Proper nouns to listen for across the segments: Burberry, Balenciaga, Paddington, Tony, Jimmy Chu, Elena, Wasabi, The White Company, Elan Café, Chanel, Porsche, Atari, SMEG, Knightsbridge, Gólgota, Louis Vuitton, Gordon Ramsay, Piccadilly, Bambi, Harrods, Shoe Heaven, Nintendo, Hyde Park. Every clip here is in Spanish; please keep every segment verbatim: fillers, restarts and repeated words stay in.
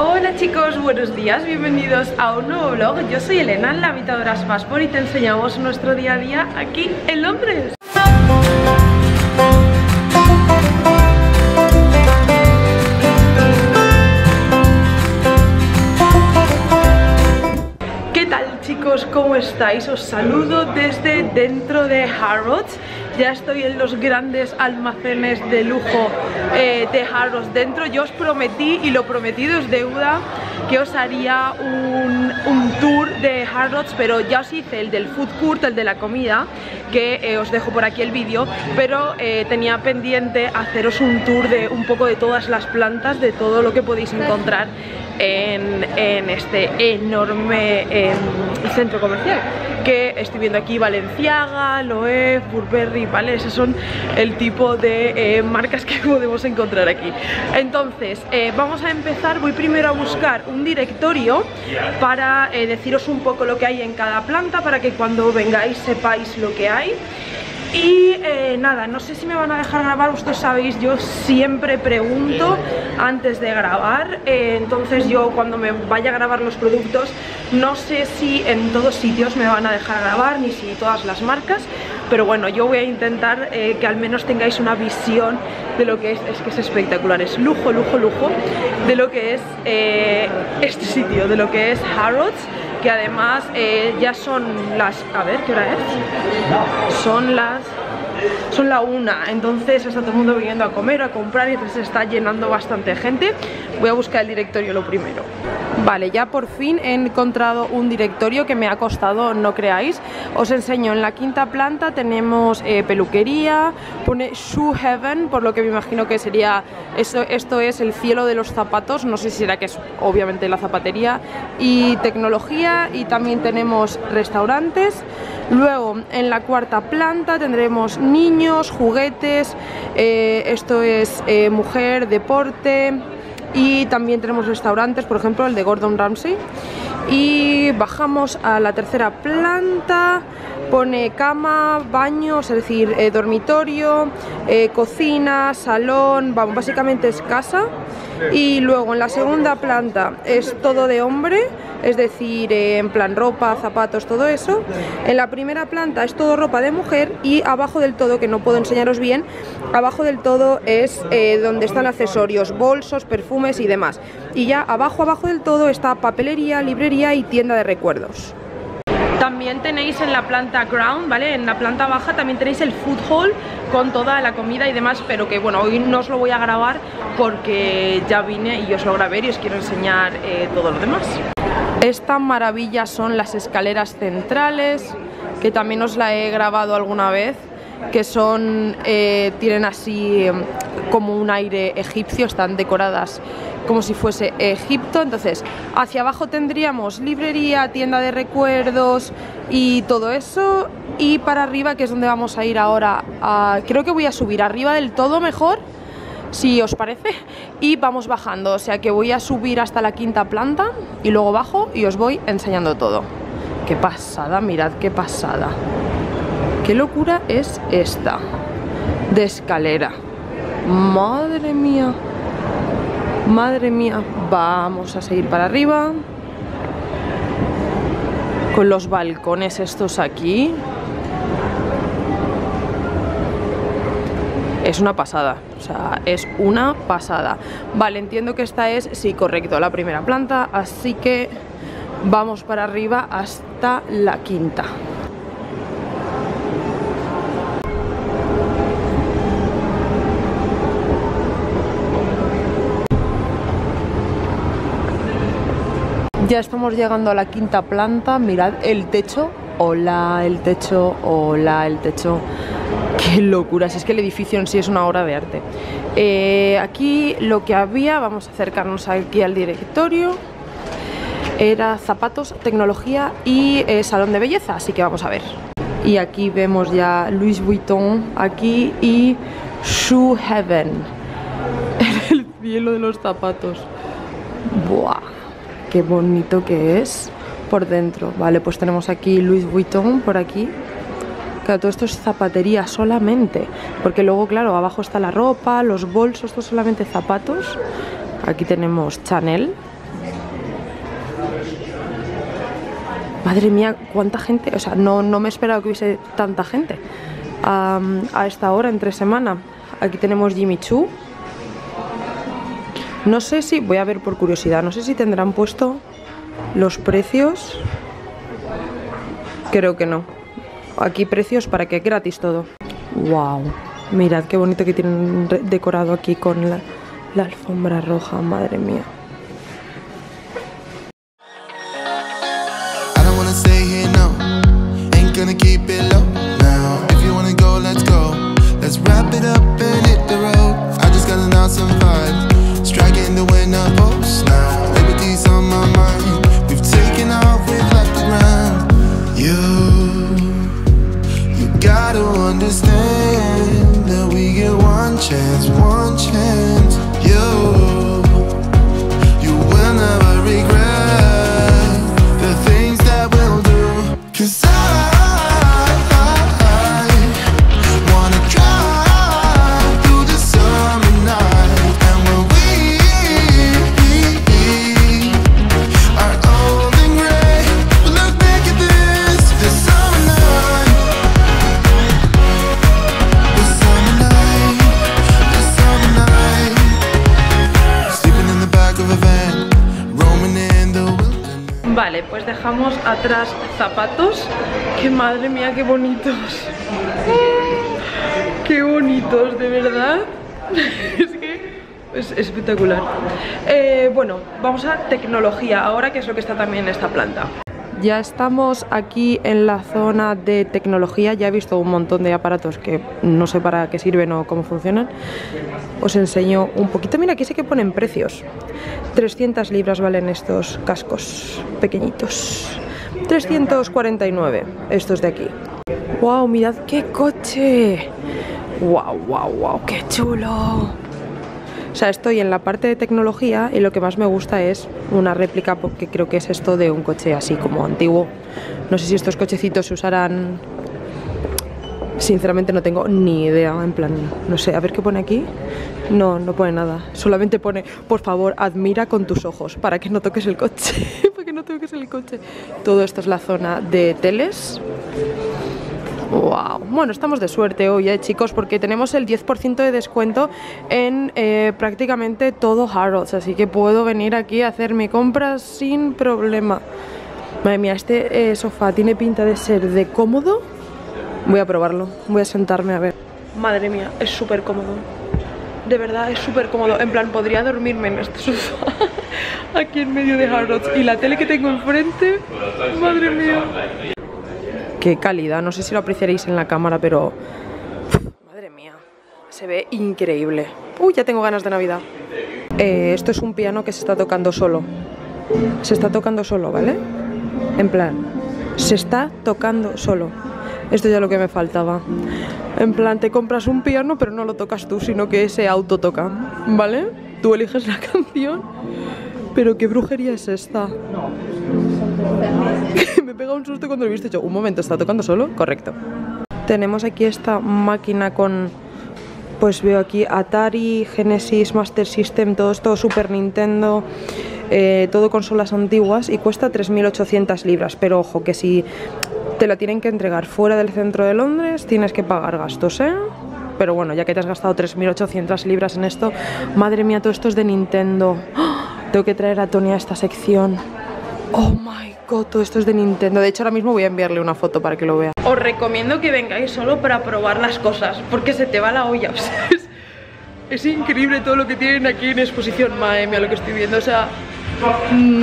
Hola chicos, buenos días, bienvenidos a un nuevo vlog. Yo soy Elena, la habitadora de Orange Passport, y te enseñamos nuestro día a día aquí en Londres. ¿Qué tal chicos? ¿Cómo estáis? Os saludo desde dentro de Harrods. Ya estoy en los grandes almacenes de lujo eh, de Harrods dentro. Yo os prometí, y lo prometido es deuda, que os haría un, un tour de Harrods, pero ya os hice el del food court, el de la comida, que eh, os dejo por aquí el vídeo, pero eh, tenía pendiente haceros un tour de un poco de todas las plantas, de todo lo que podéis encontrar en, en este enorme eh, centro comercial. Que estoy viendo aquí Balenciaga, Loewe, Burberry, ¿vale? Esos son el tipo de eh, marcas que podemos encontrar aquí. Entonces, eh, vamos a empezar. Voy primero a buscar un directorio para eh, deciros un poco lo que hay en cada planta, para que cuando vengáis sepáis lo que hay. Y eh, nada, no sé si me van a dejar grabar. Ustedes sabéis, yo siempre pregunto antes de grabar, eh, entonces yo cuando me vaya a grabar los productos, no sé si en todos sitios me van a dejar grabar, ni si todas las marcas, pero bueno, yo voy a intentar eh, que al menos tengáis una visión de lo que es. Es que es espectacular, es lujo, lujo, lujo, de lo que es eh, este sitio, de lo que es Harrods. Que además eh, ya son las... a ver, ¿qué hora es? Son las... son la una, entonces está todo el mundo viniendo a comer, a comprar, y entonces está llenando bastante gente. Voy a buscar el directorio lo primero. Vale, ya por fin he encontrado un directorio que me ha costado, no creáis. Os enseño, en la quinta planta tenemos eh, peluquería, pone Shoe Heaven, por lo que me imagino que sería, eso, esto es el cielo de los zapatos, no sé si será que es obviamente la zapatería, y tecnología, y también tenemos restaurantes. Luego en la cuarta planta tendremos niños, juguetes, eh, esto es eh, mujer, deporte, y también tenemos restaurantes, por ejemplo el de Gordon Ramsay. Y bajamos a la tercera planta, pone cama, baños, es decir, eh, dormitorio, eh, cocina, salón, vamos, básicamente es casa. Y luego en la segunda planta es todo de hombre, es decir, eh, en plan ropa, zapatos, todo eso. En la primera planta es todo ropa de mujer, y abajo del todo, que no puedo enseñaros bien, abajo del todo es eh, donde están accesorios, bolsos, perfumes y demás. Y ya abajo, abajo del todo está papelería, librería y tienda de recuerdos. También tenéis en la planta ground, ¿vale? En la planta baja también tenéis el food hall con toda la comida y demás, pero que bueno, hoy no os lo voy a grabar porque ya vine y os lo grabé y os quiero enseñar eh, todo lo demás. Esta maravilla son las escaleras centrales, que también os la he grabado alguna vez, que son, eh, tienen así como un aire egipcio, están decoradas como si fuese Egipto. Entonces hacia abajo tendríamos librería, tienda de recuerdos y todo eso, y para arriba, que es donde vamos a ir ahora, a, creo que voy a subir arriba del todo mejor, si os parece, y vamos bajando, o sea que voy a subir hasta la quinta planta y luego bajo y os voy enseñando todo. Qué pasada, mirad qué pasada, qué locura es esta de escalera, madre mía, madre mía. Vamos a seguir para arriba con los balcones estos aquí, es una pasada, o sea, es una pasada. Vale, entiendo que esta es, sí, correcto, la primera planta, así que vamos para arriba hasta la quinta. Ya estamos llegando a la quinta planta. Mirad el techo, hola el techo, hola el techo, qué locura, si es que el edificio en sí es una obra de arte. Eh, aquí lo que había, vamos a acercarnos aquí al directorio, era zapatos, tecnología y eh, salón de belleza, así que vamos a ver. Y aquí vemos ya Louis Vuitton aquí y Shoe Heaven, el cielo de los zapatos. Buah, qué bonito que es por dentro. Vale, pues tenemos aquí Louis Vuitton por aquí. Claro, todo esto es zapatería solamente, porque luego, claro, abajo está la ropa, los bolsos, esto solamente zapatos. Aquí tenemos Chanel, Madre mía, cuánta gente. O sea, no, no me esperaba que hubiese tanta gente um, a esta hora, entre semana. Aquí tenemos Jimmy Chu. No sé si, voy a ver por curiosidad, no sé si tendrán puesto los precios. Creo que no. Aquí precios para que gratis todo. Wow. Mirad qué bonito que tienen decorado aquí con la, la alfombra roja, madre mía. Vale, pues dejamos atrás zapatos. Que madre mía, qué bonitos. Qué bonitos, de verdad. Es que es espectacular. Eh, bueno, vamos a tecnología ahora, que es lo que está también en esta planta. Ya estamos aquí en la zona de tecnología. Ya he visto un montón de aparatos que no sé para qué sirven o cómo funcionan. Os enseño un poquito. Mira, aquí sé que ponen precios. trescientas libras valen estos cascos pequeñitos. trescientos cuarenta y nueve estos de aquí. ¡Wow! Mirad qué coche. ¡Wow, wow, wow! ¡Qué chulo! O sea, estoy en la parte de tecnología y lo que más me gusta es una réplica, porque creo que es esto de un coche así como antiguo. No sé si estos cochecitos se usarán. Sinceramente no tengo ni idea, en plan, no sé, a ver qué pone aquí. No, no pone nada, solamente pone, por favor, admira con tus ojos para que no toques el coche, para que no toques el coche. Todo esto es la zona de teles. Wow. Bueno, estamos de suerte hoy, eh, chicos, porque tenemos el diez por ciento de descuento en eh, prácticamente todo Harrods, así que puedo venir aquí a hacer mi compra sin problema. Madre mía, este eh, sofá tiene pinta de ser de cómodo. Voy a probarlo, voy a sentarme a ver. Madre mía, es súper cómodo. De verdad, es súper cómodo. En plan, podría dormirme en este sofá aquí en medio de Harrods. Y la tele que tengo enfrente, madre mía. Qué calidad, no sé si lo apreciaréis en la cámara, pero madre mía, se ve increíble. Uy, ya tengo ganas de Navidad. eh, Esto es un piano que se está tocando solo. Se está tocando solo, ¿vale? En plan, se está tocando solo. Esto ya es lo que me faltaba. En plan, te compras un piano, pero no lo tocas tú, sino que ese auto toca, ¿vale? Tú eliges la canción. Pero qué brujería es esta. Me pega un susto cuando lo he visto. Yo, un momento, ¿está tocando solo? Correcto. Tenemos aquí esta máquina con, pues veo aquí Atari, Genesis, Master System, todo esto, Super Nintendo, eh, todo consolas antiguas, y cuesta tres mil ochocientas libras. Pero ojo, que si te la tienen que entregar fuera del centro de Londres, tienes que pagar gastos, ¿eh? Pero bueno, ya que te has gastado tres mil ochocientas libras en esto, madre mía, todo esto es de Nintendo. ¡Oh! Tengo que traer a Tony a esta sección. Oh my god, todo esto es de Nintendo. De hecho, ahora mismo voy a enviarle una foto para que lo vea. Os recomiendo que vengáis solo para probar las cosas, porque se te va la olla. O sea, es, es increíble todo lo que tienen aquí en exposición. Madre mía, lo que estoy viendo, o sea,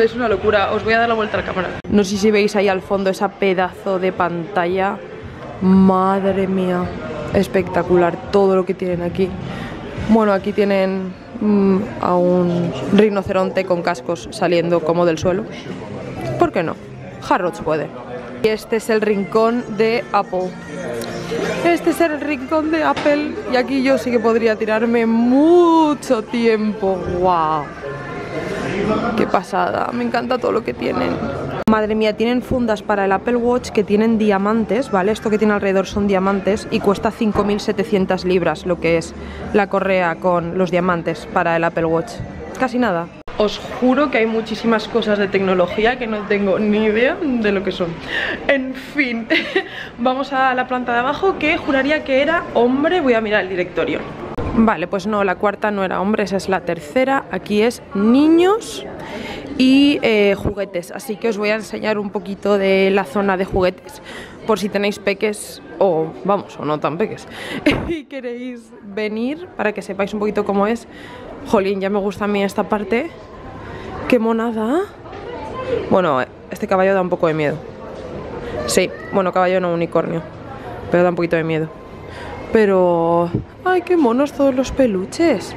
es una locura. Os voy a dar la vuelta a la cámara. No sé si veis ahí al fondo esa pedazo de pantalla. Madre mía, espectacular todo lo que tienen aquí. Bueno, aquí tienen mmm, a un rinoceronte con cascos saliendo como del suelo. ¿Por qué no? Harrods puede. Y este es el rincón de Apple. Este es el rincón de Apple. Y aquí yo sí que podría tirarme mucho tiempo. ¡Wow! ¡Qué pasada! Me encanta todo lo que tienen. Madre mía, tienen fundas para el Apple Watch que tienen diamantes, ¿vale? Esto que tiene alrededor son diamantes y cuesta cinco mil setecientas libras, lo que es la correa con los diamantes para el Apple Watch. Casi nada. os juro que hay muchísimas cosas de tecnología que no tengo ni idea de lo que son. En fin, vamos a la planta de abajo, que juraría que era hombre. Voy a mirar el directorio. Vale, pues no, la cuarta no era hombre, esa es la tercera. Aquí es niños y eh, juguetes, así que os voy a enseñar un poquito de la zona de juguetes, por si tenéis peques, o vamos, o no tan peques, y queréis venir para que sepáis un poquito cómo es. Jolín, ya me gusta a mí esta parte. ¡Qué monada! Bueno, este caballo da un poco de miedo. Sí, bueno, caballo no, unicornio, pero da un poquito de miedo. Pero... ¡ay, qué monos todos los peluches!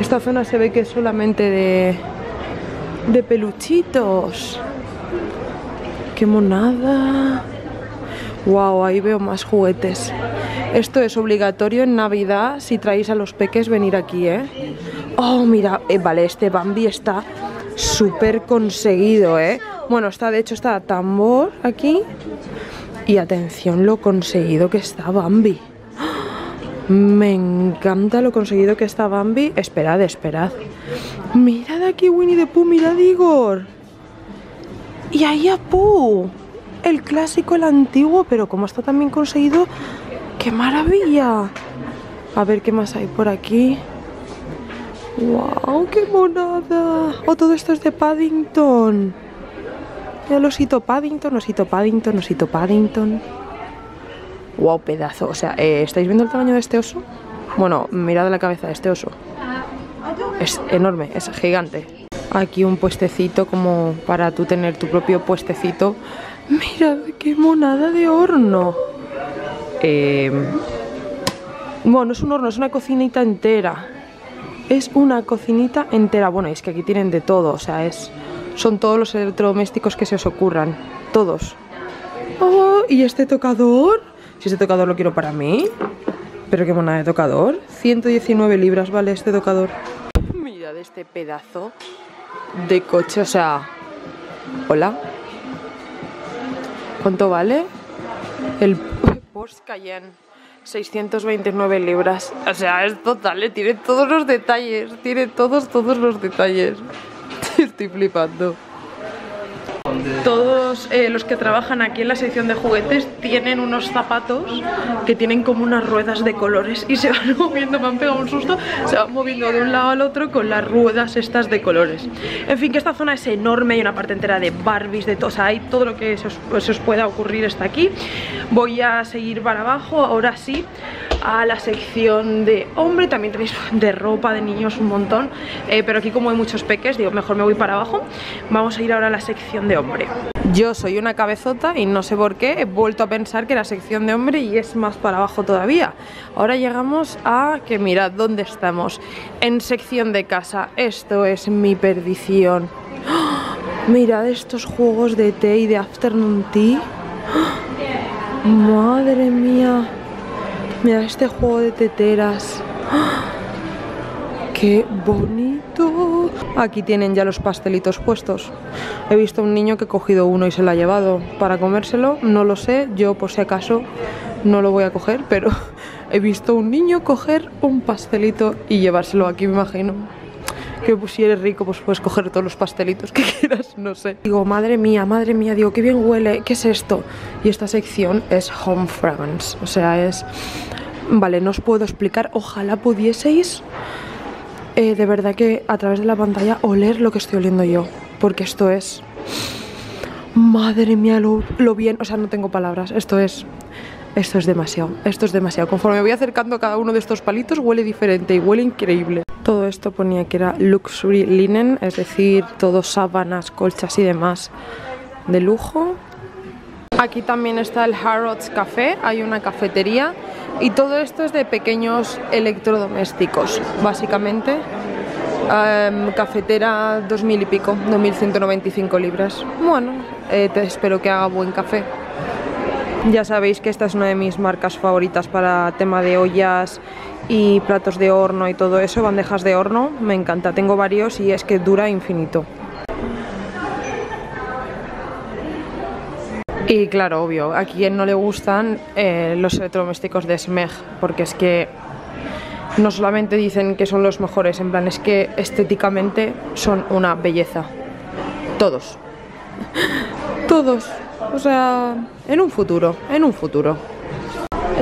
Esta zona se ve que es solamente de... de peluchitos. ¡Qué monada! Wow, ahí veo más juguetes. Esto es obligatorio en Navidad, si traéis a los peques, venir aquí, ¿eh? Oh, mira, eh, vale, este Bambi está súper conseguido, ¿eh? Bueno, está, de hecho está tambor aquí. Y atención lo conseguido que está Bambi. Me encanta lo conseguido que está Bambi. Esperad, esperad. Mirad aquí Winnie the Pooh, mirad Igor. Y ahí a Pooh. El clásico, el antiguo, pero como está también conseguido, ¡qué maravilla! A ver qué más hay por aquí. ¡Wow, qué monada! ¡Oh, todo esto es de Paddington! Mira el osito Paddington, osito Paddington, osito Paddington. ¡Wow, pedazo! O sea, eh, ¿estáis viendo el tamaño de este oso? Bueno, mirad la cabeza de este oso. Es enorme, es gigante. Aquí un puestecito como para tú tener tu propio puestecito. Mira qué monada de horno. Eh, bueno, no es un horno, es una cocinita entera. Es una cocinita entera. Bueno, es que aquí tienen de todo, o sea, es son todos los electrodomésticos que se os ocurran, todos. Oh, y este tocador, si este tocador lo quiero para mí. Pero qué monada de tocador. ciento diecinueve libras vale este tocador. Mirad este pedazo de coche, o sea, hola. ¿Cuánto vale? El Porsche Cayenne, seiscientas veintinueve libras. O sea, es total, ¿eh? Tiene todos los detalles. Tiene todos, todos los detalles. Estoy flipando. Todos eh, los que trabajan aquí en la sección de juguetes tienen unos zapatos que tienen como unas ruedas de colores y se van moviendo, me han pegado un susto, se van moviendo de un lado al otro con las ruedas estas de colores. En fin, que esta zona es enorme, hay una parte entera de Barbies, de todo, o sea, hay todo lo que se os, se os pueda ocurrir está aquí. Voy a seguir para abajo, ahora sí, a la sección de hombre. También tenéis de ropa, de niños un montón, eh, pero aquí como hay muchos peques, digo, mejor me voy para abajo. Vamos a ir ahora a la sección de hombre. Yo soy una cabezota y no sé por qué he vuelto a pensar que la sección de hombre y es más para abajo todavía. Ahora llegamos a que mirad dónde estamos. En sección de casa. Esto es mi perdición. ¡Oh! Mirad estos juegos de té y de afternoon tea. ¡Oh! Madre mía. Mirad este juego de teteras. ¡Oh! Qué bonito. Aquí tienen ya los pastelitos puestos. He visto a un niño que ha cogido uno y se lo ha llevado para comérselo, no lo sé, yo por si acaso no lo voy a coger, pero he visto a un niño coger un pastelito y llevárselo. Aquí me imagino que pues, si eres rico, pues puedes coger todos los pastelitos que quieras, no sé. Digo, madre mía, madre mía, digo, qué bien huele, ¿qué es esto? Y esta sección es Home Fragrance, o sea, es... Vale, no os puedo explicar, ojalá pudieseis... Eh, de verdad que a través de la pantalla oler lo que estoy oliendo yo, porque esto es... Madre mía, lo, lo bien, o sea, no tengo palabras, esto es... Esto es demasiado, esto es demasiado. Conforme voy acercando a cada uno de estos palitos huele diferente y huele increíble. Todo esto ponía que era luxury linen, es decir, todo sábanas, colchas y demás de lujo. Aquí también está el Harrods Café, hay una cafetería. Y todo esto es de pequeños electrodomésticos, básicamente. Um, cafetera dos mil y pico, dos mil ciento noventa y cinco libras. Bueno, eh, te espero que haga buen café. Ya sabéis que esta es una de mis marcas favoritas para tema de ollas y platos de horno y todo eso, bandejas de horno, me encanta. Tengo varios y es que dura infinito. Y claro, obvio, a quien no le gustan eh, los electrodomésticos de S M E G, porque es que no solamente dicen que son los mejores, en plan, es que estéticamente son una belleza. Todos. Todos. O sea, en un futuro, en un futuro.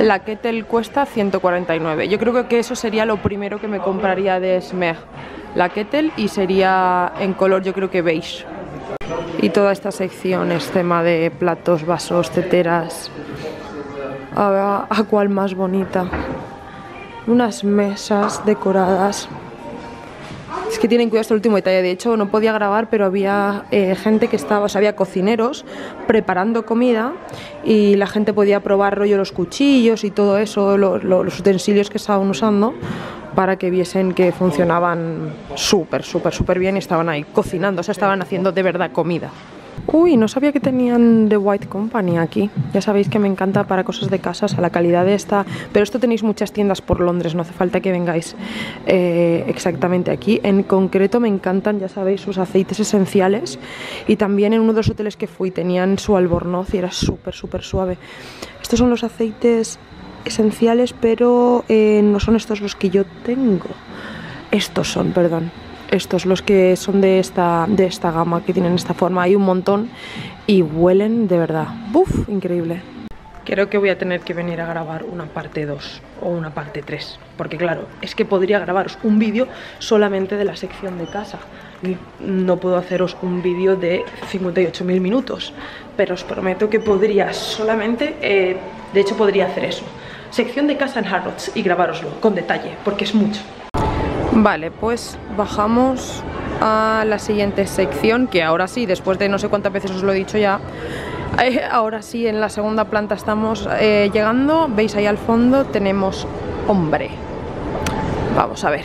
La Kettle cuesta ciento cuarenta y nueve. Yo creo que eso sería lo primero que me compraría de SMEG. La Kettle, y sería en color, yo creo que beige. Y toda esta sección es tema de platos, vasos, teteras. A, a, a cuál más bonita. Unas mesas decoradas. Es que tienen cuidado hasta el último detalle. De hecho, no podía grabar, pero había eh, gente que estaba, o sea, había cocineros preparando comida y la gente podía probar rollo los cuchillos y todo eso, lo, lo, los utensilios que estaban usando, para que viesen que funcionaban súper, súper, súper bien y estaban ahí cocinando, o sea, estaban haciendo de verdad comida. Uy, no sabía que tenían The White Company aquí. Ya sabéis que me encanta para cosas de casas, a la calidad de esta. Pero esto tenéis muchas tiendas por Londres, no hace falta que vengáis eh, exactamente aquí. En concreto me encantan, ya sabéis, sus aceites esenciales. Y también en uno de los hoteles que fui tenían su albornoz y era súper, súper suave. Estos son los aceites esenciales, pero eh, no son estos los que yo tengo. Estos son, perdón. Estos, los que son de esta, de esta gama, que tienen esta forma. Hay un montón y huelen de verdad. ¡Buf! Increíble. Creo que voy a tener que venir a grabar una parte dos o una parte tres. Porque claro, es que podría grabaros un vídeo solamente de la sección de casa. No puedo haceros un vídeo de cincuenta y ocho mil minutos. Pero os prometo que podría solamente... Eh, de hecho, podría hacer eso. Sección de casa en Harrods y grabaroslo con detalle, porque es mucho. Vale, pues bajamos a la siguiente sección, que ahora sí, después de no sé cuántas veces os lo he dicho ya, eh, ahora sí, en la segunda planta estamos eh, llegando. Veis ahí al fondo tenemos hombre. Vamos a ver.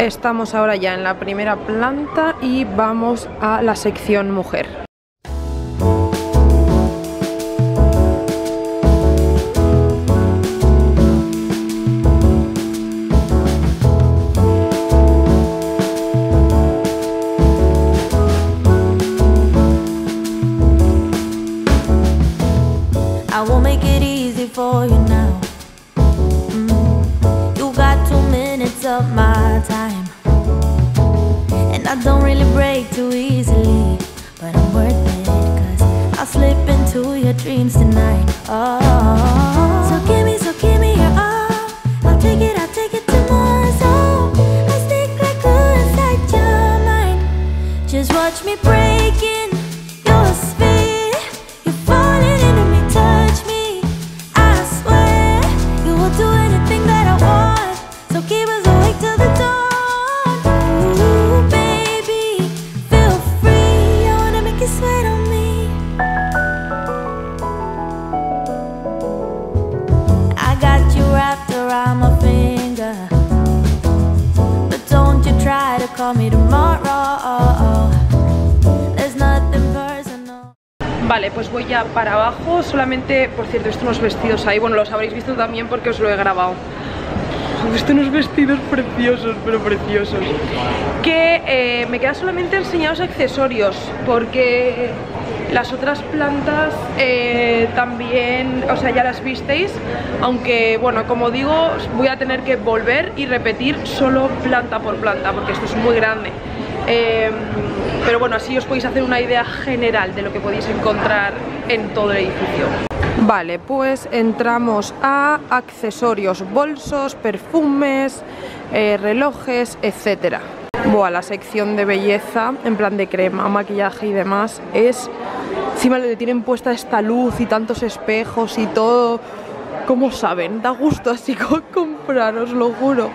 Estamos ahora ya en la primera planta y vamos a la sección mujer. I will make it easy for you now. Mm. You got two minutes of my time. I don't really break too easily, but I'm worth it, cause I'll slip into your dreams tonight. Oh, so give me, so give me your all. I'll take it, I'll take it tomorrow. So I'll stick like glue inside your mind. Just watch me breaking your sphere. You're falling into me, touch me. I swear you will do anything that I want. So keep us awake till the dawn. Vale, pues voy ya para abajo. Solamente, por cierto, estos unos vestidos ahí, bueno, los habréis visto también porque os lo he grabado. Estos unos vestidos preciosos, pero preciosos. Que eh, me queda solamente enseñaros accesorios, porque las otras plantas eh, también, o sea, ya las visteis. Aunque, bueno, como digo, voy a tener que volver y repetir solo planta por planta, porque esto es muy grande. eh, pero bueno, así os podéis hacer una idea general de lo que podéis encontrar en todo el edificio. Vale, pues entramos a accesorios, bolsos, perfumes, eh, relojes, etcétera. Buah, la sección de belleza, en plan de crema, maquillaje y demás, es... Encima le tienen puesta esta luz y tantos espejos y todo... Como saben, da gusto así comprar, os lo juro.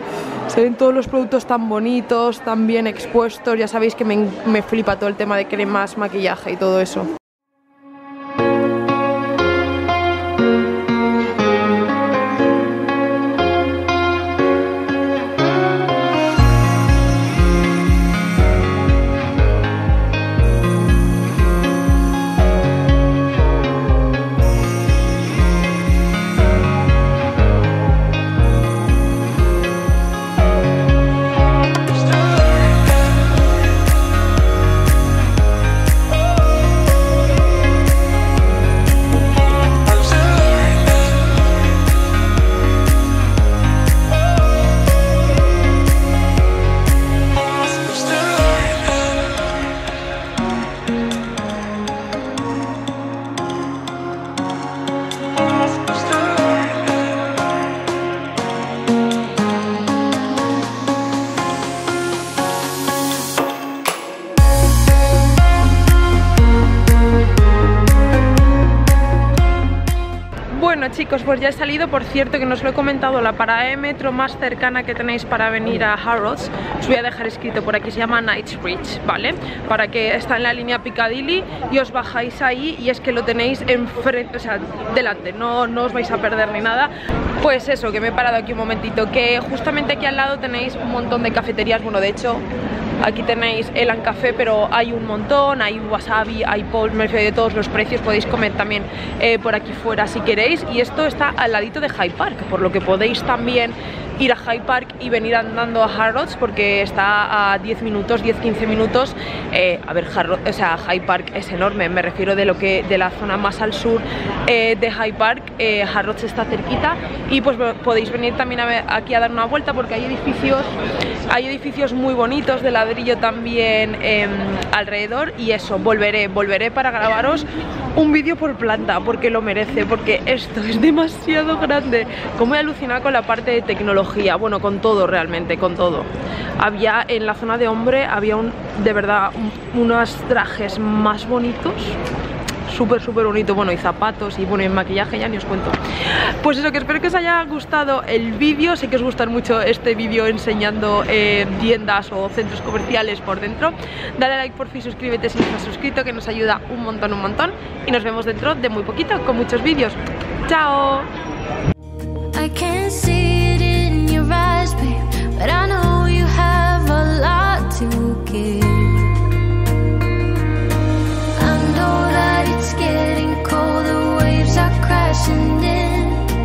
Se ven todos los productos tan bonitos, tan bien expuestos. Ya sabéis que me, me flipa todo el tema de cremas, maquillaje y todo eso. Chicos, pues ya he salido. Por cierto, que no os lo he comentado, la parada de metro más cercana que tenéis para venir a Harrods, os voy a dejar escrito por aquí, se llama Knightsbridge, ¿vale? Para que está en la línea Piccadilly y os bajáis ahí y es que lo tenéis enfrente, o sea, delante, no, no os vais a perder ni nada. Pues eso, que me he parado aquí un momentito, que justamente aquí al lado tenéis un montón de cafeterías, bueno, de hecho... Aquí tenéis Elan Café, pero hay un montón, hay Wasabi, hay Polmer, de todos los precios, podéis comer también eh, por aquí fuera si queréis. Y esto está al ladito de Hyde Park, por lo que podéis también ir a Hyde Park y venir andando a Harrods, porque está a diez minutos, diez quince minutos. Eh, a ver, Harrods, o sea, Hyde Park es enorme, me refiero de lo que de la zona más al sur eh, de Hyde Park, eh, Harrods está cerquita y pues podéis venir también a ver, aquí a dar una vuelta, porque hay edificios, hay edificios muy bonitos de la también eh, alrededor. Y eso, volveré, volveré para grabaros un vídeo por planta, porque lo merece, porque esto es demasiado grande. Como he alucinado con la parte de tecnología, bueno, con todo realmente, con todo. Había en la zona de hombre, había un, de verdad, un, unos trajes más bonitos, súper súper bonito, bueno, y zapatos y bueno, y maquillaje, ya ni os cuento. Pues eso, que espero que os haya gustado el vídeo. Sé que os gustan mucho este vídeo enseñando eh, tiendas o centros comerciales por dentro. Dale like, por fin, suscríbete si no estás suscrito, que nos ayuda un montón, un montón. Y nos vemos dentro de muy poquito con muchos vídeos. ¡Chao! Getting cold, the waves are crashing.